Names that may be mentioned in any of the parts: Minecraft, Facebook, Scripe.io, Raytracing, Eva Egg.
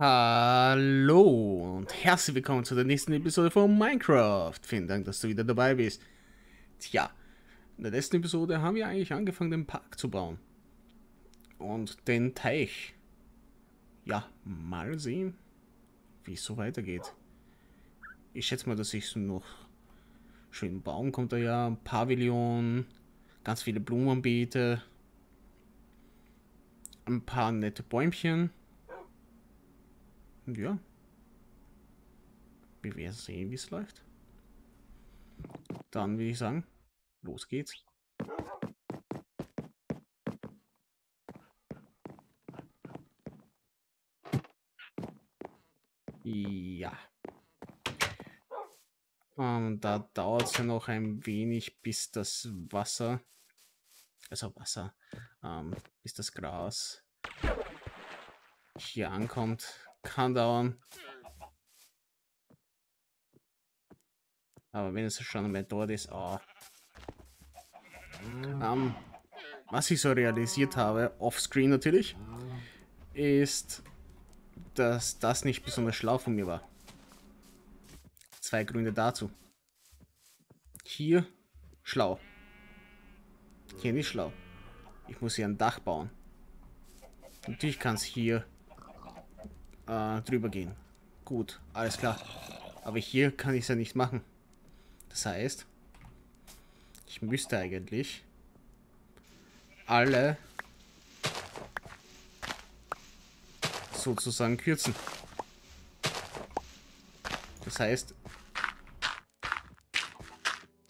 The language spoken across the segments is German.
Hallo und herzlich willkommen zu der nächsten Episode von Minecraft. Vielen Dank, dass du wieder dabei bist. Tja, in der letzten Episode haben wir eigentlich angefangen, den Park zu bauen. Und den Teich. Ja, mal sehen, wie es so weitergeht. Ich schätze mal, dass ich es noch schön bauen konnte. Ja, ein Pavillon, ganz viele Blumenbeete, ein paar nette Bäumchen. Und ja, wir werden sehen, wie es läuft. Dann würde ich sagen, los geht's. Ja. Da dauert es ja noch ein wenig, bis das Wasser, bis das Gras hier ankommt. Kann dauern. Aber wenn es schon einmal dort ist, was ich so realisiert habe, offscreen natürlich, ist, dass das nicht besonders schlau von mir war. Zwei Gründe dazu. Hier schlau. Hier nicht schlau. Ich muss hier ein Dach bauen. Natürlich kann es hier drüber gehen. Gut, alles klar. Aber hier kann ich es ja nicht machen. Das heißt, ich müsste eigentlich alle sozusagen kürzen. Das heißt,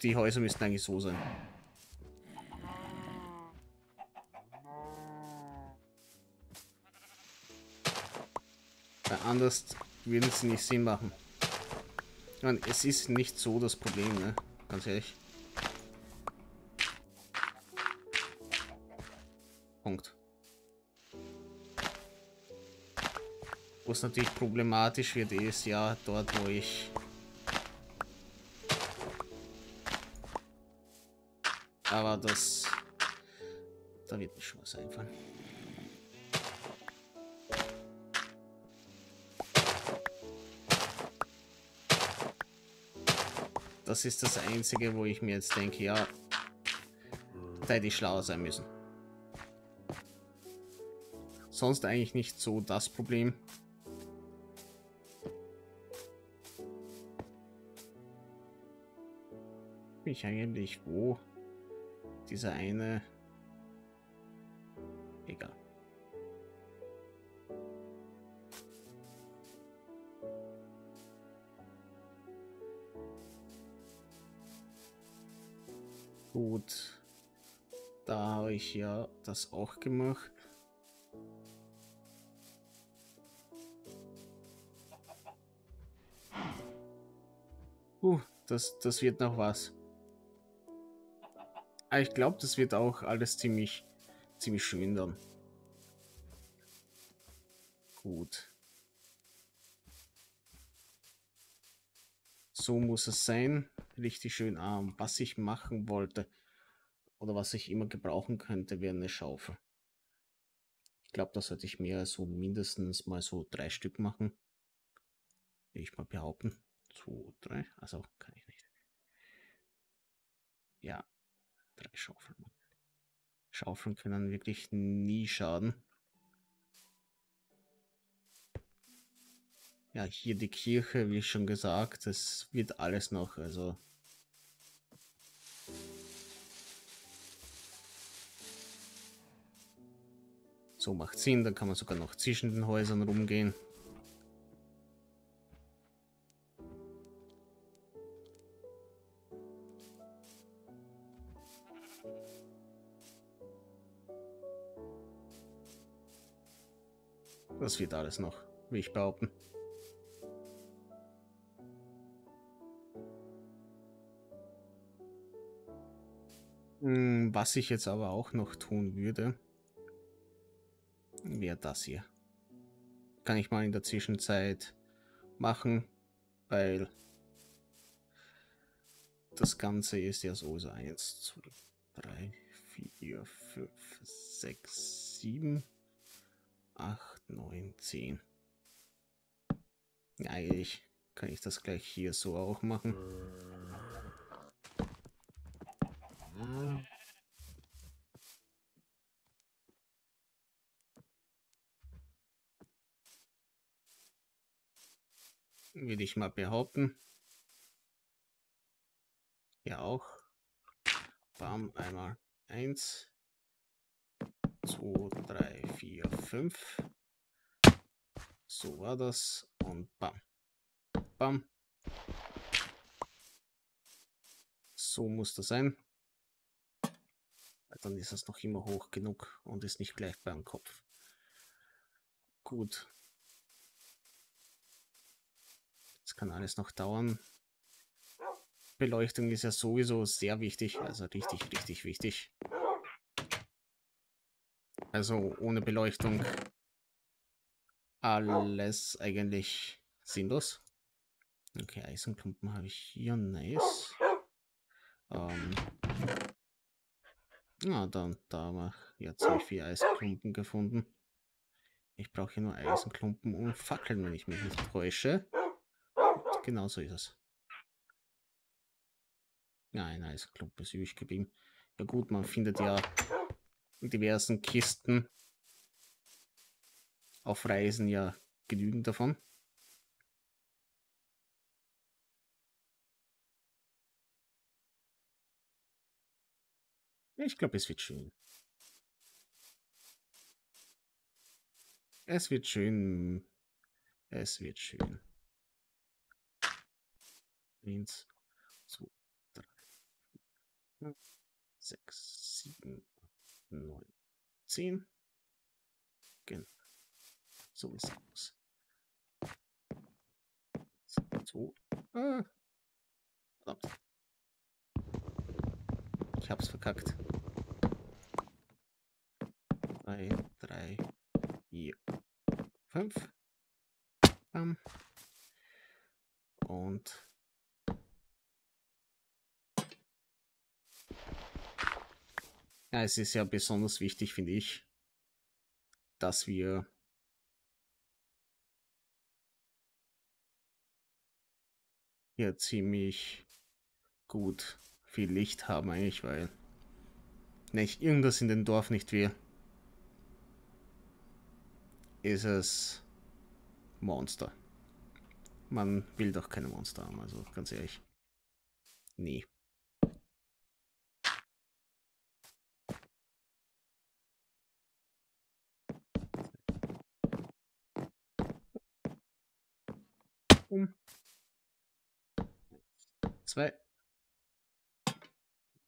die Häuser müssten eigentlich so sein. Anders würden sie nicht Sinn machen. Ich meine, es ist nicht so das Problem, ne? Ganz ehrlich. Punkt. Wo es natürlich problematisch wird, ist ja dort, wo ich da wird mir schon was einfallen. Das ist das Einzige, wo ich mir jetzt denke, ja, da hätte ich schlauer sein müssen. Sonst eigentlich nicht so das Problem. Bin ich eigentlich wo? Dieser eine... Egal. Gut, da habe ich ja das auch gemacht. Das wird noch was. Aber ich glaube, das wird auch alles ziemlich schön dann. Gut. So muss es sein, richtig schön arm. Was ich machen wollte oder was ich immer gebrauchen könnte, wäre eine Schaufel. Ich glaube, da sollte ich mir so mindestens mal so 3 Stück machen. Will ich mal behaupten. 2, 3, also kann ich nicht. Ja, 3 Schaufeln. Schaufeln können wirklich nie schaden. Ja, hier die Kirche, wie schon gesagt, das wird alles noch, also. So macht Sinn, dann kann man sogar noch zwischen den Häusern rumgehen. Das wird alles noch, will ich behaupten. Was ich jetzt aber auch noch tun würde, wäre das hier. Kann ich mal in der Zwischenzeit machen, weil Das Ganze ist ja so 1, 2, 3, 4, 5, 6, 7, 8, 9, 10. Ja, eigentlich kann ich das gleich hier so auch machen. Will ich mal behaupten. Ja auch. Bam, einmal 1, 2, 3, 4, 5. So war das und bam. Bam. So muss das sein. Dann ist es noch immer hoch genug und ist nicht gleich beim Kopf. Gut. Das kann alles noch dauern. Beleuchtung ist ja sowieso sehr wichtig, also richtig wichtig. Also ohne Beleuchtung alles eigentlich sinnlos. Okay, Eisenklumpen habe ich hier, nice. Da habe ich jetzt ziemlich viele Eisenklumpen gefunden. Ich brauche hier nur Eisenklumpen und Fackeln, wenn ich mich nicht täusche. Und genau so ist es. Nein, Eisenklumpen ist übrig geblieben. Ja gut, man findet ja in diversen Kisten auf Reisen ja genügend davon. Ich glaube, es wird schön. Es wird schön. Es wird schön. 1, 2, 3, 4, 6, 7, 8, 9, 10. Genau. So ist es. So. Verdammt. Ich hab's verkackt. 3, 4, 5. Bam. Und ja, es ist ja besonders wichtig, finde ich, dass wir hier ziemlich gut viel Licht haben eigentlich, weil wenn ich irgendwas in dem Dorf nicht will, ist es Monster. Man will doch keine Monster haben, also ganz ehrlich. Nee. Um. 2.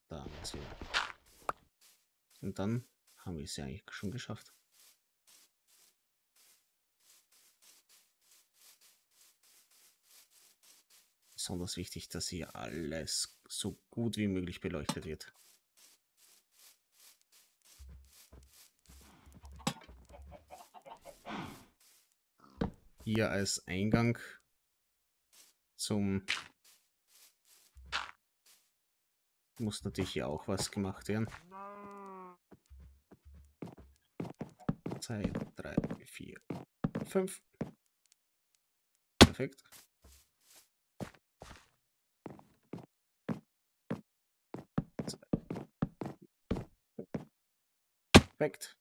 Da haben wir es wieder. Und dann haben wir es ja eigentlich schon geschafft. Besonders wichtig, dass hier alles so gut wie möglich beleuchtet wird. Hier als Eingang zum... Muss natürlich hier auch was gemacht werden. 2, 3, 4, 5. Perfekt. Perfekt.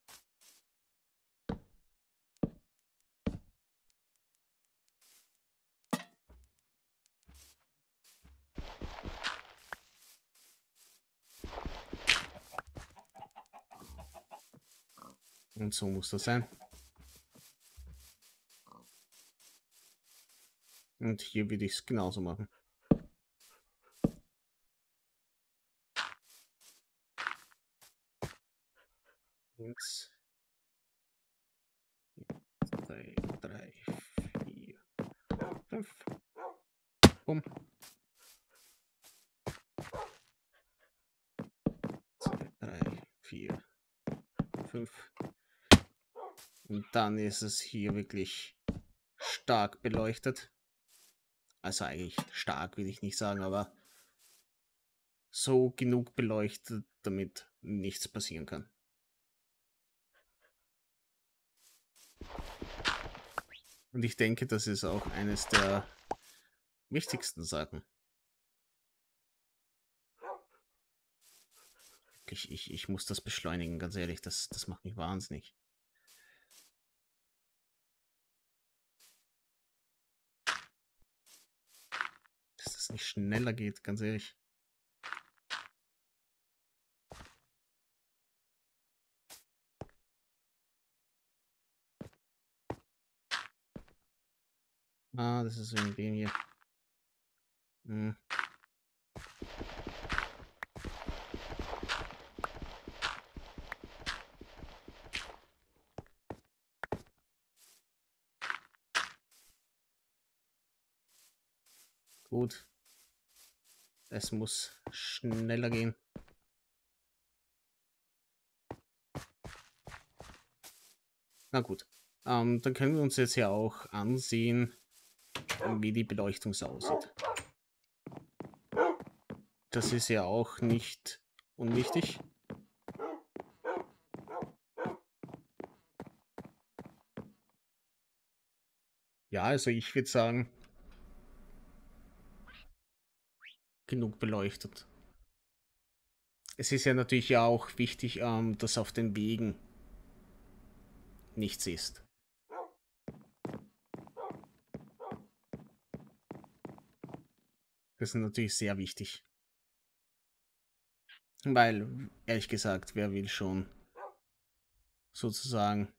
Und so muss das sein. Und hier würde ich es genauso machen. Links. 2, 3, 4, 5. Bumm. 2, 3, 4, 5. Und dann ist es hier wirklich stark beleuchtet. Also eigentlich stark will ich nicht sagen, aber so genug beleuchtet, damit nichts passieren kann. Und ich denke, das ist auch eines der wichtigsten Sachen. Ich muss das beschleunigen, ganz ehrlich, das macht mich wahnsinnig. Dass das nicht schneller geht, ganz ehrlich. Ah, das ist wegen dem hier. Hm. Gut. Es muss schneller gehen. Na gut. Dann können wir uns jetzt ja auch ansehen, wie die Beleuchtung so aussieht. Das ist ja auch nicht unwichtig. Ja, also ich würde sagen, genug beleuchtet. Es ist ja natürlich ja auch wichtig, dass auf den Wegen nichts ist. Das ist natürlich sehr wichtig. Weil, ehrlich gesagt, wer will schon sozusagen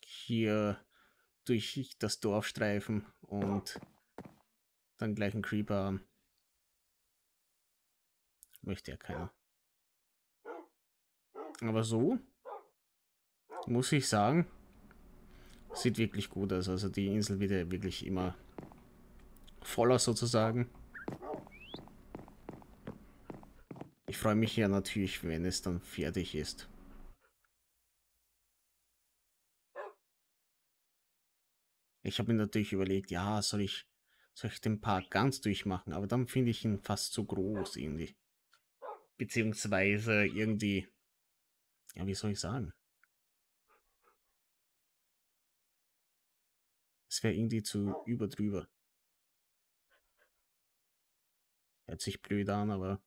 hier durch das Dorf streifen und dann gleich einen Creeper haben? Möchte ja keiner. Aber so, muss ich sagen, sieht wirklich gut aus. Also die Insel wird ja wirklich immer voller sozusagen. Ich freue mich ja natürlich, wenn es dann fertig ist. Ich habe mir natürlich überlegt, ja, soll ich den Park ganz durchmachen, aber dann finde ich ihn fast zu groß irgendwie. Beziehungsweise irgendwie, ja, wie soll ich sagen? Es wäre irgendwie zu überdrüber. Hört sich blöd an, aber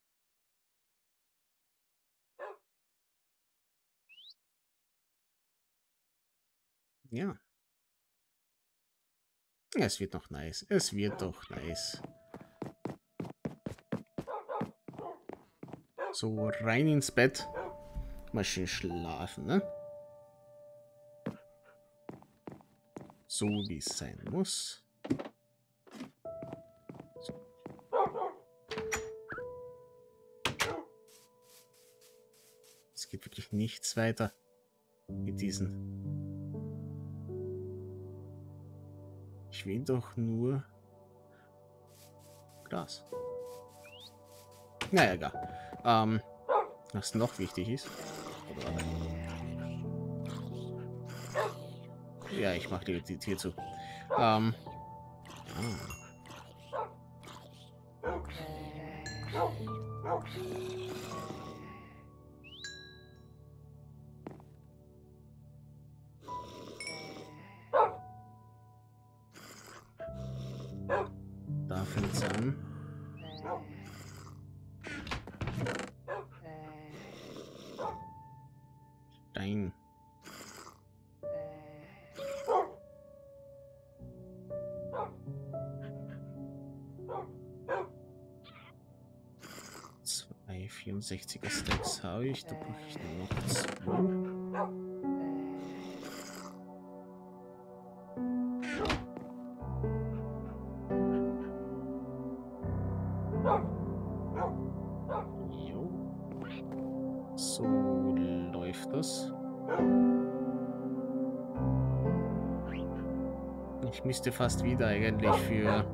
ja. Es wird noch nice. Es wird doch nice. So, rein ins Bett. Mal schön schlafen, ne? So, wie es sein muss. Es geht wirklich nichts weiter mit diesen. Ich will doch nur Glas. Naja, egal. Was noch wichtig ist. Ja, ich mache die Tür zu. Da fängt's an. Stein. Zwei 64er Stacks habe ich, da brauche ich nur noch zwei. Ich müsste fast wieder eigentlich für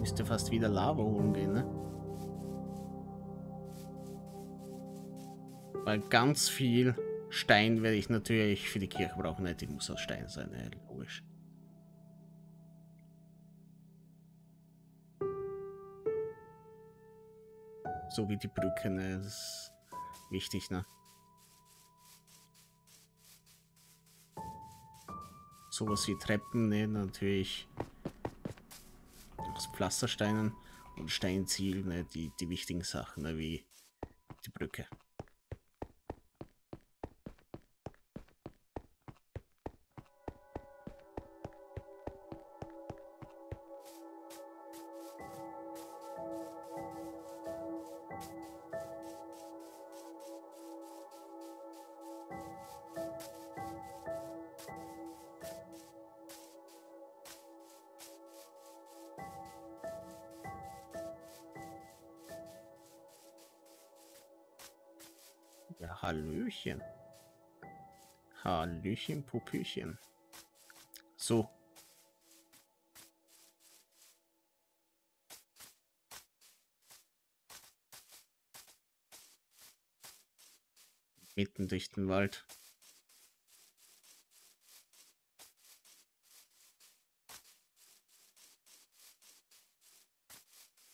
Müsste fast wieder Lava umgehen, ne? Weil ganz viel Stein werde ich natürlich für die Kirche brauchen. Nicht, ich muss aus Stein sein, ja, logisch. So wie die Brücke, ne? Das ist wichtig, ne? Sowas wie Treppen, ne? Natürlich aus Pflastersteinen und Steinziegel, ne? Die wichtigen Sachen, ne? Wie die Brücke. Ja, Hallöchen. Hallöchen, Popöchen. So. Mitten durch den Wald.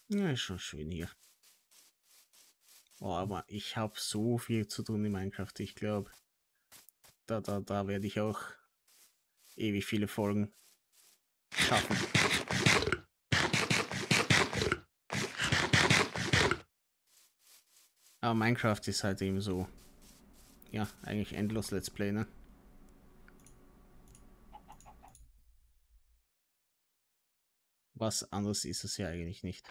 Ja, ist schon schön hier. Oh, aber ich habe so viel zu tun in Minecraft. Ich glaube, da werde ich auch ewig viele Folgen schaffen. Aber Minecraft ist halt eben so, ja, eigentlich endlos Let's Play, ne? Was anderes ist es ja eigentlich nicht.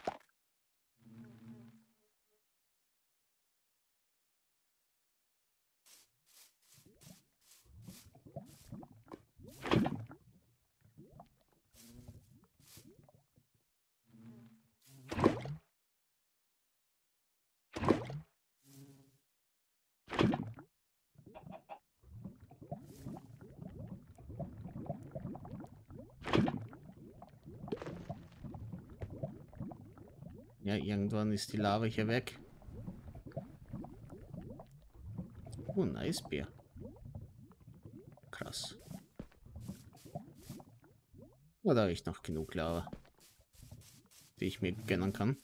Ja, irgendwann ist die Lava hier weg. Oh, ein Eisbär. Krass. Oder habe ich noch genug Lava, die ich mir gönnen kann?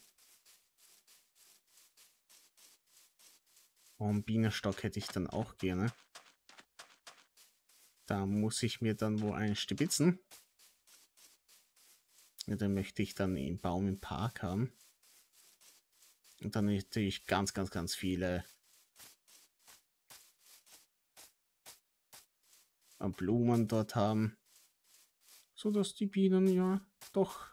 Oh, einen Bienenstock hätte ich dann auch gerne. Da muss ich mir dann wohl einen stibitzen. Ja, den möchte ich dann im Baum im Park haben. Und dann natürlich ganz viele Blumen dort haben, so dass die Bienen ja doch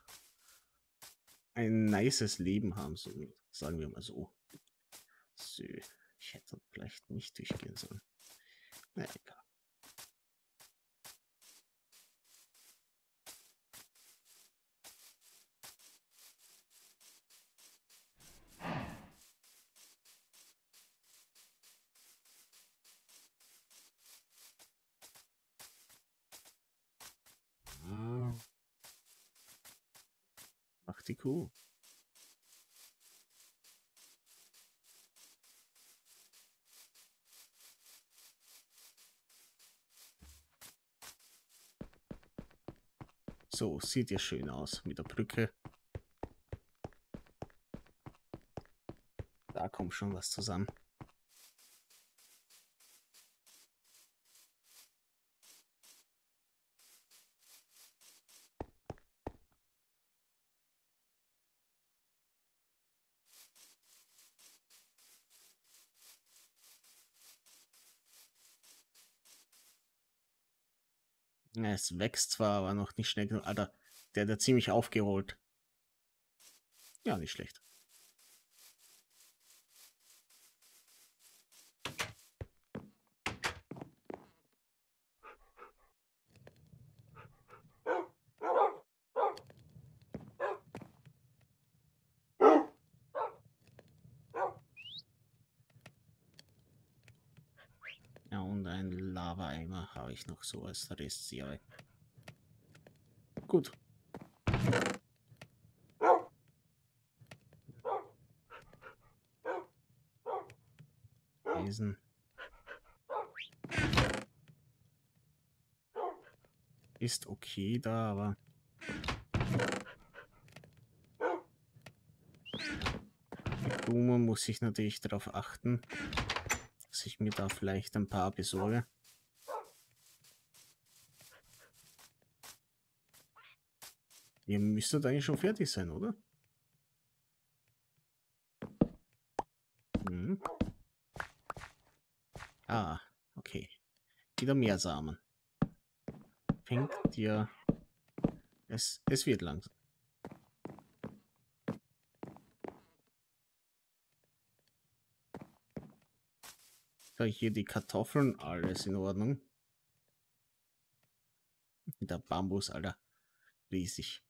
ein nices Leben haben, so sagen wir mal so. So, ich hätte vielleicht nicht durchgehen sollen. Na egal. Ach, die Kuh. So, sieht ja schön aus mit der Brücke. Da kommt schon was zusammen. Ja, es wächst zwar, aber noch nicht schnell genug. Alter, der hat ja ziemlich aufgeholt. Ja, nicht schlecht. Ja, und ein Lava-Eimer habe ich noch so als Rest. Gut. Ameisen. Ist okay da, aber... Die Blume muss ich natürlich darauf achten, dass ich mir da vielleicht ein paar besorge. Ihr müsstet eigentlich schon fertig sein, oder? Hm. Ah, okay. Wieder mehr Samen. Fängt dir... Es wird langsam. So, hier die Kartoffeln, alles in Ordnung. Der Bambus, Alter. Riesig.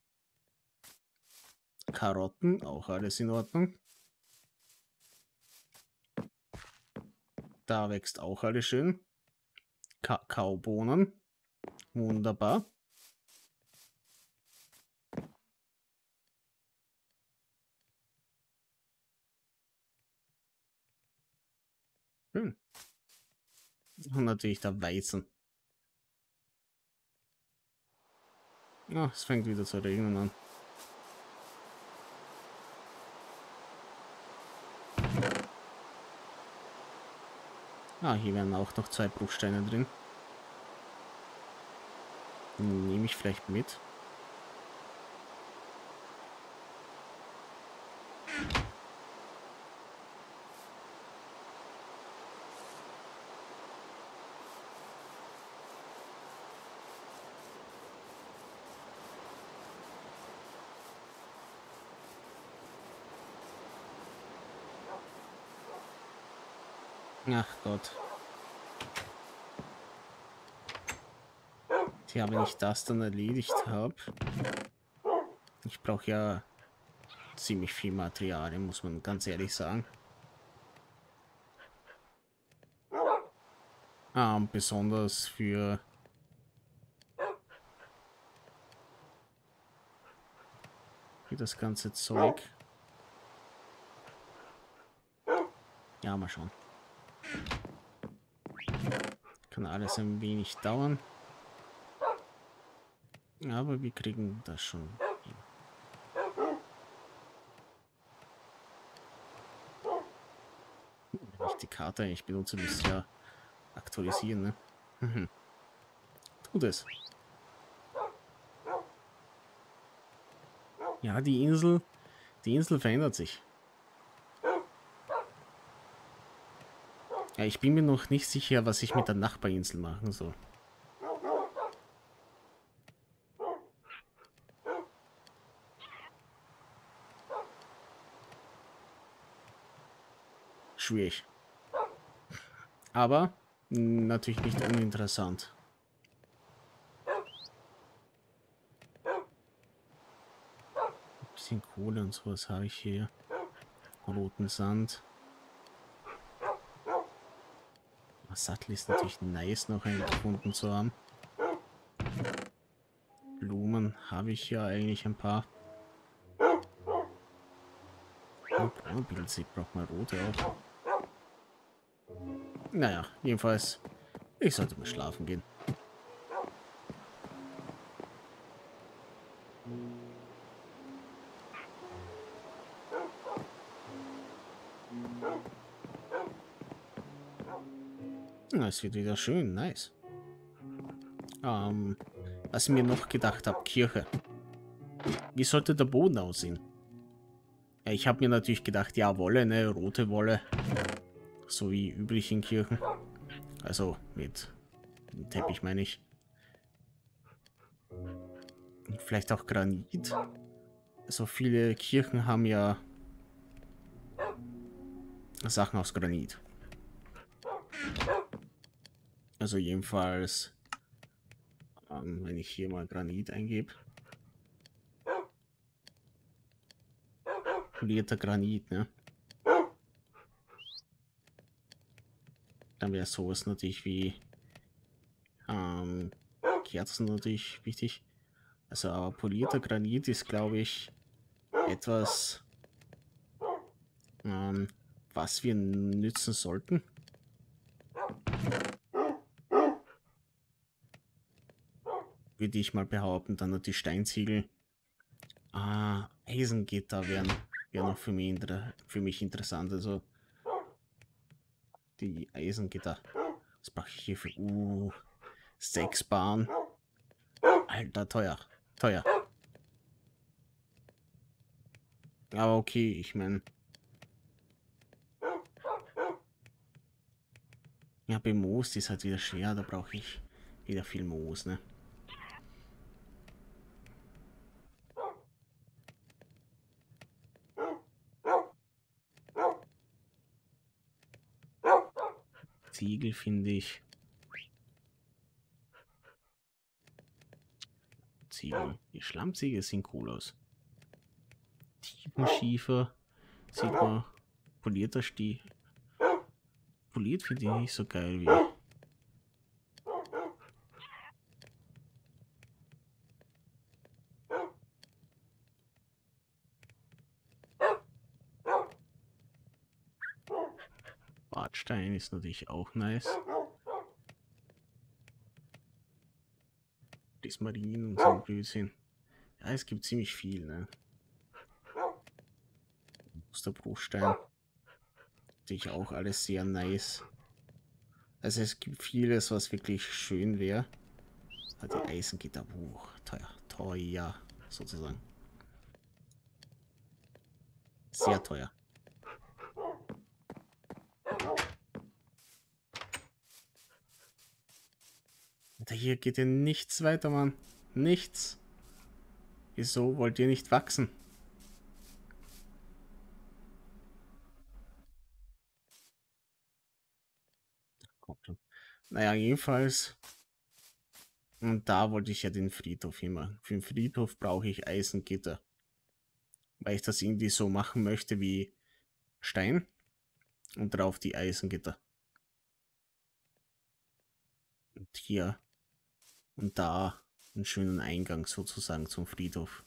Karotten, auch alles in Ordnung. Da wächst auch alles schön. Kakaobohnen. Wunderbar. Schön. Und natürlich der Weizen. Ah, es fängt wieder zu regnen an. Ah, hier wären auch noch 2 Bruchsteine drin. Nehme ich vielleicht mit. Ach Gott. Tja, wenn ich das dann erledigt habe. Ich brauche ja ziemlich viel Material, muss man ganz ehrlich sagen. Besonders für... das ganze Zeug. Ja, mal schauen. Kann alles ein wenig dauern. Aber wir kriegen das schon hin. Wenn ich die Karte eigentlich benutze, müsste ich ja aktualisieren, ne? Tut es. Ja, die Insel verändert sich. Ja, ich bin mir noch nicht sicher, was ich mit der Nachbarinsel machen soll. Schwierig. Aber natürlich nicht uninteressant. Ein bisschen Kohle und sowas habe ich hier. Roten Sand. Sattel ist natürlich nice, noch einen gefunden zu haben. Blumen habe ich ja eigentlich ein paar. Oh, Pilze, ich brauche mal rote auch. Naja, jedenfalls, ich sollte mal schlafen gehen. Es wird wieder schön, nice. Was ich mir noch gedacht habe, Kirche. Wie sollte der Boden aussehen? Ja, ich habe mir natürlich gedacht, ja, Wolle, ne, rote Wolle. So wie üblich in Kirchen. Also mit Teppich meine ich. Und vielleicht auch Granit. So viele Kirchen haben ja Sachen aus Granit. Also jedenfalls, wenn ich hier mal Granit eingebe. Polierter Granit, ne? Dann wäre sowas natürlich wie Kerzen natürlich wichtig. Also aber polierter Granit ist, glaube ich, etwas, was wir nützen sollten. Würde ich mal behaupten. Dann noch die Steinziegel. Ah, Eisengitter wären auch für mich interessant. Also die Eisengitter. Was brauche ich hier für 6 Bahnen? Alter, teuer. Teuer. Aber okay, ich meine. Ja, bei Moos ist halt wieder schwer, da brauche ich wieder viel Moos, ne? Ziegel finde ich. Ziegel. Die Schlammziegel sehen cool aus. Schiefer sieht man, polierter Stiel. Poliert finde ich nicht so geil wie. Bartstein ist natürlich auch nice. Dismarin und so ein Blödsinn. Ja, es gibt ziemlich viel, ne? Musterbruchstein. Ich auch alles sehr nice. Also es gibt vieles, was wirklich schön wäre. Hat die Eisengitter hoch. Teuer, sozusagen. Sehr teuer. Alter, hier geht ja nichts weiter, Mann. Nichts. Wieso wollt ihr nicht wachsen? Naja, jedenfalls. Und da wollte ich ja den Friedhof immer. Für den Friedhof brauche ich Eisengitter. Weil ich das irgendwie so machen möchte wie Stein. Und drauf die Eisengitter. Und hier. Und da einen schönen Eingang sozusagen zum Friedhof.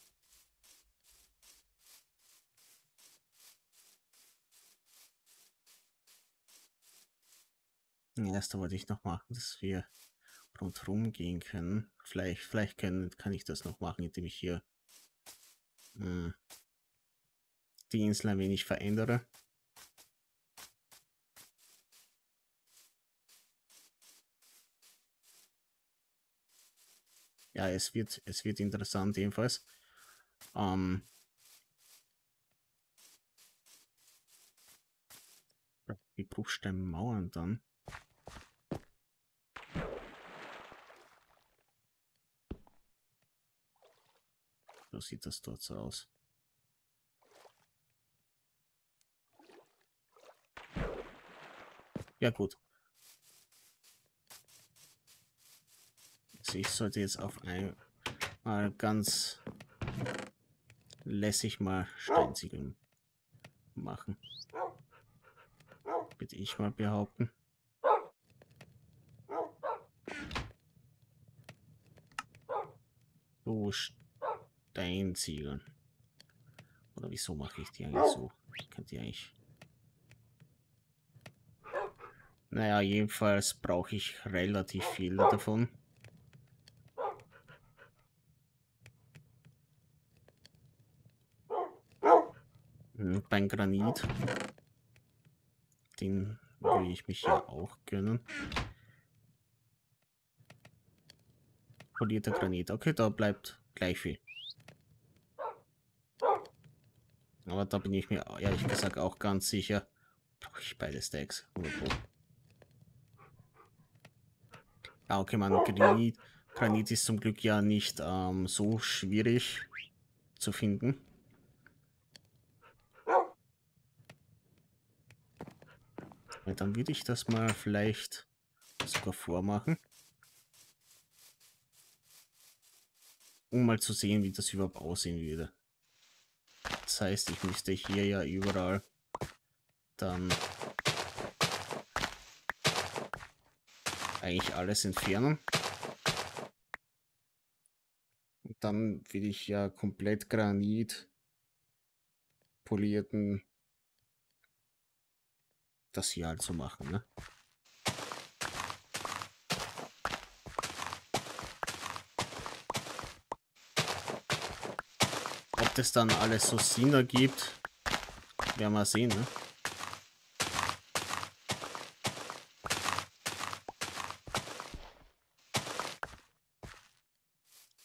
Erst wollte ich noch machen, dass wir rundherum gehen können. Vielleicht kann ich das noch machen, indem ich hier die Insel ein wenig verändere. Ja, es wird interessant jedenfalls. Die Bruchsteinmauern dann. So sieht das dort so aus. Ja gut. Also ich sollte jetzt auf einmal ganz lässig mal Steinziegeln machen. Würde ich mal behaupten. So Steinziegeln. Oder wieso mache ich die eigentlich so? Ich kann die eigentlich... Naja, jedenfalls brauche ich relativ viel davon. Und beim Granit. Den will ich mich ja auch gönnen. Polierter Granit. Okay, da bleibt gleich viel. Aber da bin ich mir ehrlich gesagt auch ganz sicher. Brauche ich beide Stacks. Ja, okay, man, Granit ist zum Glück ja nicht so schwierig zu finden. Dann würde ich das mal vielleicht sogar vormachen. Um mal zu sehen, wie das überhaupt aussehen würde. Das heißt, ich müsste hier ja überall dann eigentlich alles entfernen. Und dann will ich ja komplett Granit polierten. Das hier halt so machen, ne? ob das dann alles so Sinn ergibt, werden wir sehen, ne?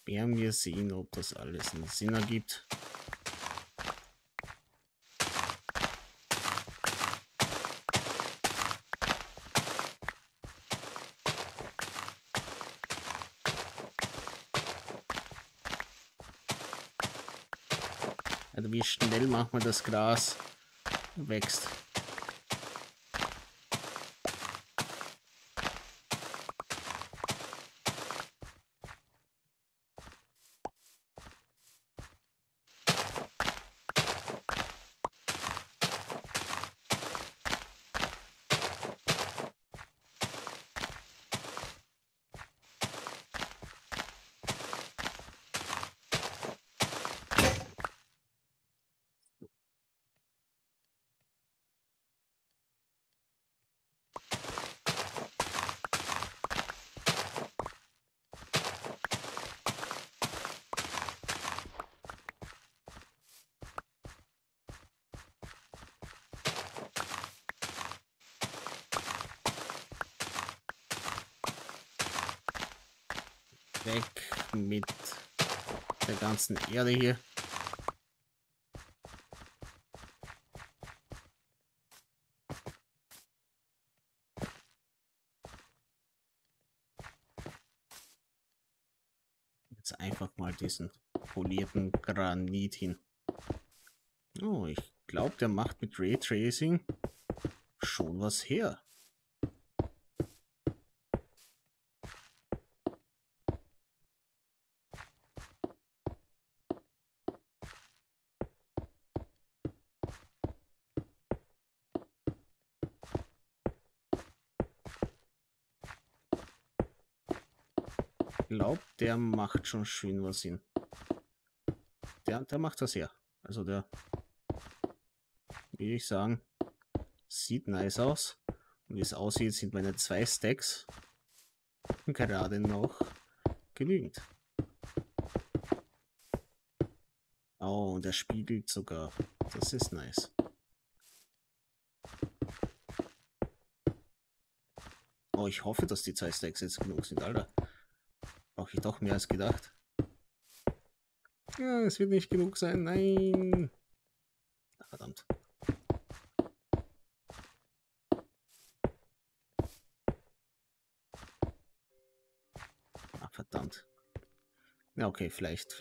Werden wir sehen, ob das alles einen Sinn ergibt. Also wie schnell macht man das Gras wächst. Weg mit der ganzen Erde hier. Jetzt einfach mal diesen polierten Granit hin. Oh, ich glaube, der macht mit Raytracing schon was her. Glaubt, der macht schon schön was hin. Der macht das her. Also der, würde ich sagen, sieht nice aus. Und wie es aussieht, sind meine 2 Stacks gerade noch genügend. Oh, und er spiegelt sogar. Das ist nice. Oh, ich hoffe, dass die 2 Stacks jetzt genug sind, Alter. Brauche ich doch mehr als gedacht. Ja, es wird nicht genug sein. Nein. Verdammt. Ach, verdammt. Ja, okay, vielleicht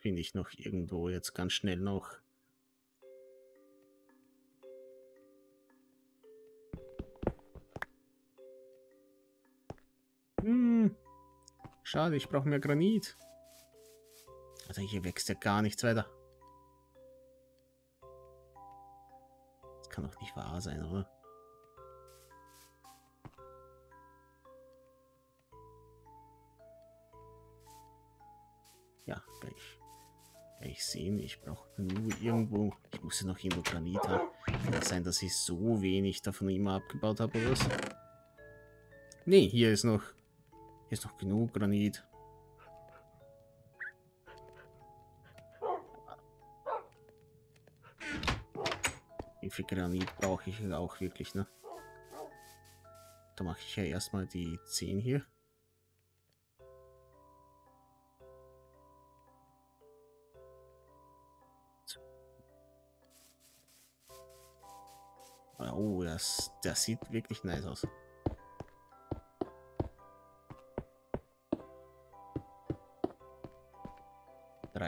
finde ich noch irgendwo jetzt ganz schnell noch. Schade, ich brauche mehr Granit. Also hier wächst ja gar nichts weiter. Das kann doch nicht wahr sein, oder? Ja, gleich sehen. Ich brauche nur irgendwo... Ich muss ja noch irgendwo Granit haben. Kann das sein, dass ich so wenig davon immer abgebaut habe, oder was? Nee, hier ist noch... Hier ist noch genug Granit. Wie viel Granit brauche ich auch wirklich, ne? Da mache ich ja erstmal die 10 hier. Oh, das sieht wirklich nice aus.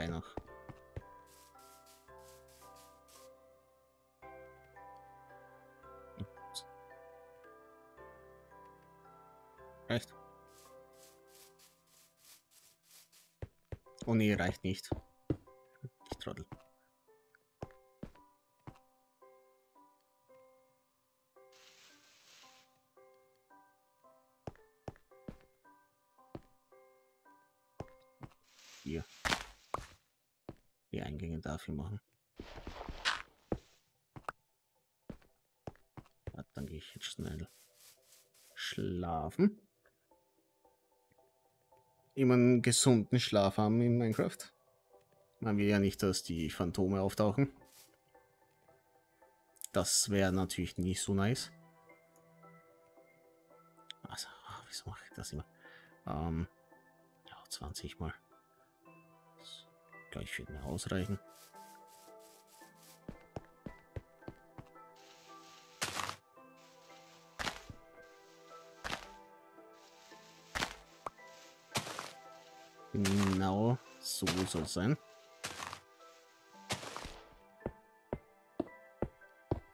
Noch. Reicht. Oh nee, reicht nicht. Ich trottel. Hier. Die Eingänge dafür machen. Ja, dann gehe ich jetzt schnell schlafen. Immer einen gesunden Schlaf haben in Minecraft. Man will ja nicht, dass die Phantome auftauchen. Das wäre natürlich nicht so nice. Also, wieso mache ich das immer? Ja, 20 mal. Gleich wird mir ausreichen. Genau, so soll es sein.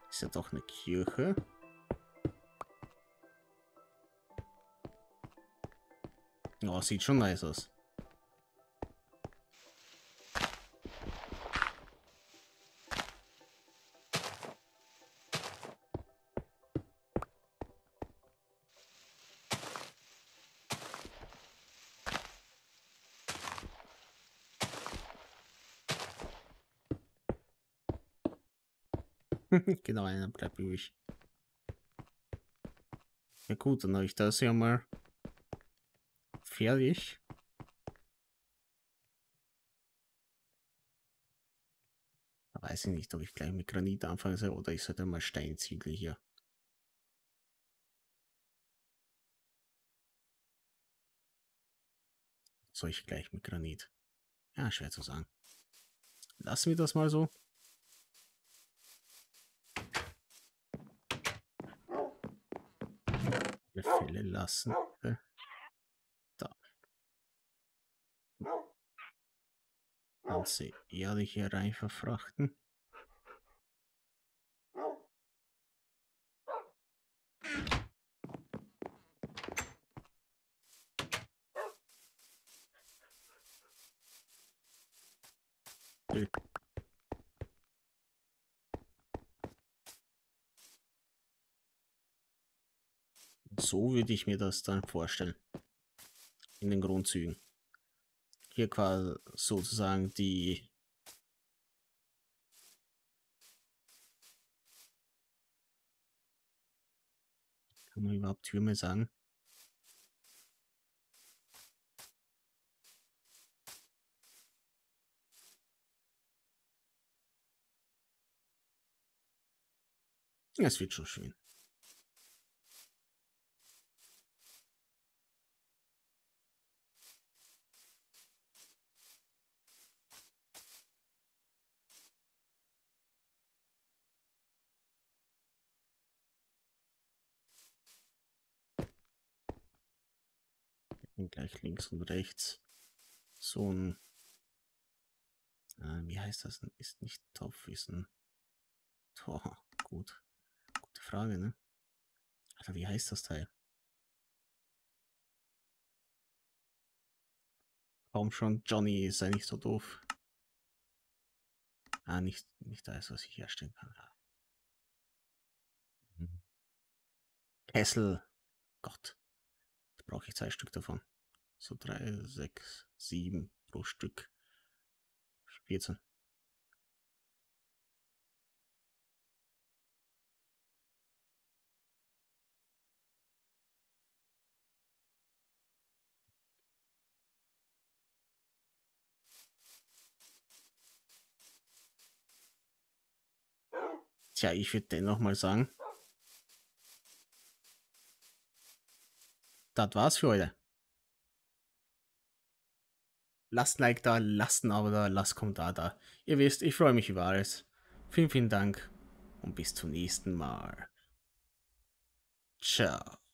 Ist ja doch eine Kirche. Oh, sieht schon nice aus. Genau, einer bleibt übrig. Ja gut, dann habe ich das ja mal fertig. Weiß ich nicht, ob ich gleich mit Granit anfangen soll oder ich sollte mal Steinziegel hier. Soll ich gleich mit Granit? Ja, schwer zu sagen. Lassen wir das mal so. Fälle lassen. Da. Ganze Erde hier rein verfrachten. Okay. So würde ich mir das dann vorstellen. In den Grundzügen. Hier quasi sozusagen die kann man überhaupt Türme sagen? Es wird schon schön. Gleich links und rechts so ein wie heißt das denn? Ist nicht Topfwissen. Tor, gut. Gute Frage, ne? Alter, wie heißt das Teil? Komm schon, Johnny, sei nicht so doof. Ah, nicht alles, was ich herstellen kann. Kessel. Gott. Brauche ich 2 Stück davon. So 3, 6, 7 pro Stück. 14. Tja, ich würde dennoch mal sagen, das war's für heute. Lasst ein Like da, lasst ein Abo da, lasst einen Kommentar da. Ihr wisst, ich freue mich über alles. Vielen, vielen Dank und bis zum nächsten Mal. Ciao.